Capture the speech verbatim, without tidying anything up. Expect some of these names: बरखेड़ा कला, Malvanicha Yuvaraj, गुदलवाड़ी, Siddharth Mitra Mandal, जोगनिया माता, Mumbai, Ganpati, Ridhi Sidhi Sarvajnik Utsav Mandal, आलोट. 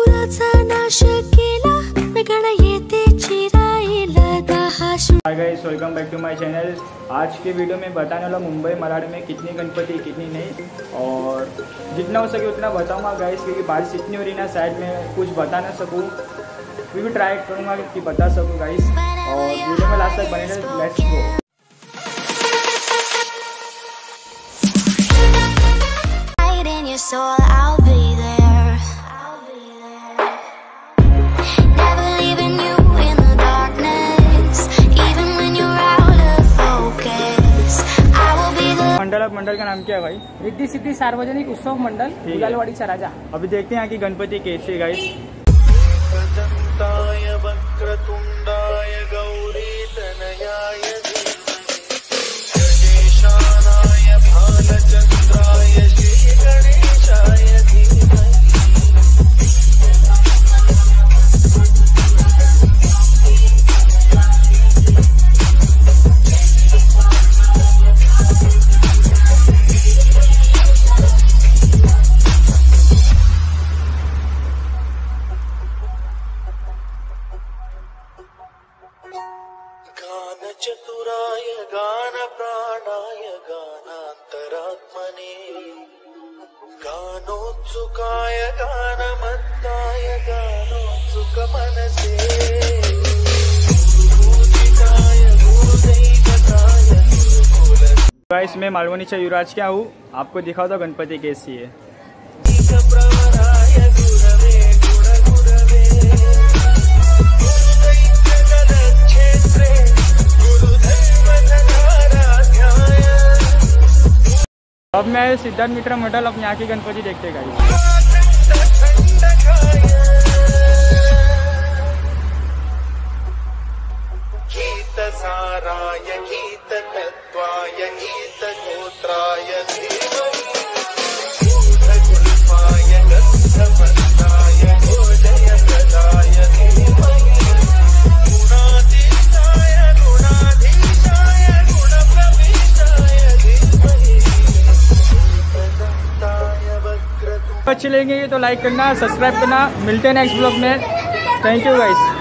Hi guys, welcome back to my channel. आज के video में बताने वाला मुंबई मराठी में कितनी गणपति कितनी नहीं, और जितना हो सके उतना बताऊंगा गाइस, क्योंकि बारिश इतनी हो रही ना साइड में, कुछ बता ना सकूँ फिर भी ट्राई करूँगा कि बता सकूँ गाइस। और वीडियो में लास्ट तक बने रहें। Let's go. So I'll be there. I'll be there. Never leaving you in the darkness, even when you're out of focus. I will be the. मंडल अब मंडल का नाम क्या है भाई? रिद्धि सिद्धि सार्वजनिक उत्सव मंडल, गुदलवाड़ी का राजा। अभी देखते हैं यहाँ की गणपति कैसे गाइस। प्रदंताय वक्रतुंडाय गौरी तनयाय गणेशानाय भालचंद्राय श्री गणेश। गान चतुराय गान प्राणाय गानांतरात्मने गानोत्सुकाय गानमत्ताय गानोत्सुक मनसे गाइस। मैं मालवनीचा युवराज क्या हूँ, आपको दिखाता हूँ गणपति कैसी है। अब मैं सिद्धार्थ मित्र मंडल अपने यहाँ की गणपति देखते गई। गीत साराय गीत तत्वाय गीत गोत्राय गुणपाय गंधवन्ताय गोदय गदाय। अच्छे लेंगे तो लाइक करना, सब्सक्राइब करना। मिलते हैं नेक्स्ट ब्लॉग में। Thank you guys.